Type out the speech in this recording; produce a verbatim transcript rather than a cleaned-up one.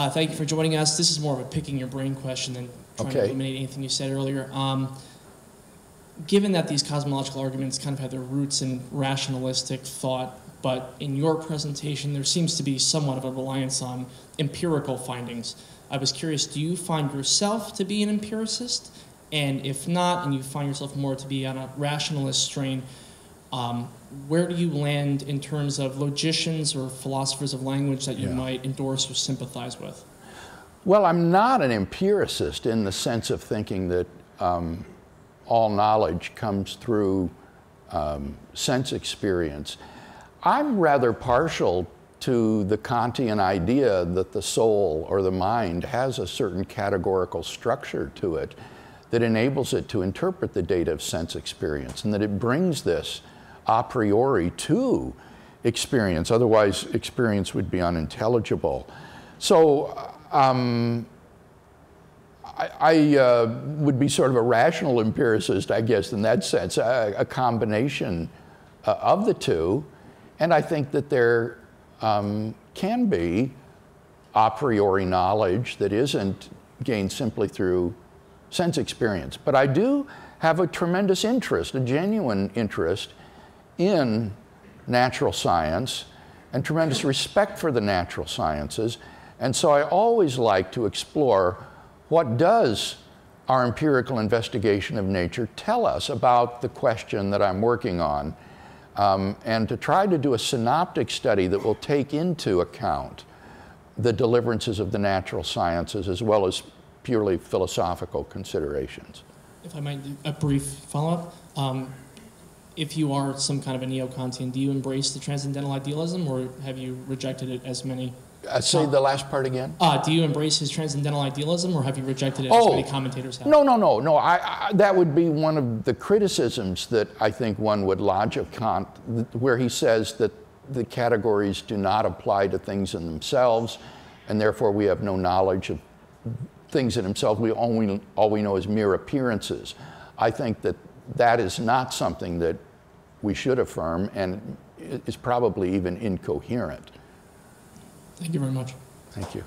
Uh, thank you for joining us. This is more of a picking your brain question than trying okay. to eliminate anything you said earlier. Um, given that these cosmological arguments kind of have their roots in rationalistic thought, but in your presentation there seems to be somewhat of a reliance on empirical findings. I was curious, do you find yourself to be an empiricist? And if not, and you find yourself more to be on a rationalist strain, um, where do you land in terms of logicians or philosophers of language that you yeah. might endorse or sympathize with? Well, I'm not an empiricist in the sense of thinking that um, all knowledge comes through um, sense experience. I'm rather partial to the Kantian idea that the soul or the mind has a certain categorical structure to it that enables it to interpret the data of sense experience, and that it brings this a priori to experience. Otherwise, experience would be unintelligible. So um, I, I uh, would be sort of a rational empiricist, I guess, in that sense, a, a combination uh, of the two. And I think that there um, can be a priori knowledge that isn't gained simply through sense experience. But I do have a tremendous interest, a genuine interest, in natural science and tremendous respect for the natural sciences. And so I always like to explore what does our empirical investigation of nature tell us about the question that I'm working on, um, and to try to do a synoptic study that will take into account the deliverances of the natural sciences as well as purely philosophical considerations. If I might do a brief follow-up, um, if you are some kind of a neo-Kantian, do you embrace the transcendental idealism, or have you rejected it as many? Uh, say the last part again. Uh, do you embrace his transcendental idealism, or have you rejected it oh, as many commentators have? No, no, no, no. I, I, that would be one of the criticisms that I think one would lodge of Kant, where he says that the categories do not apply to things in themselves, and therefore we have no knowledge of things in himself. We only, all we know is mere appearances. I think that that is not something that we should affirm, and is probably even incoherent. Thank you very much. Thank you.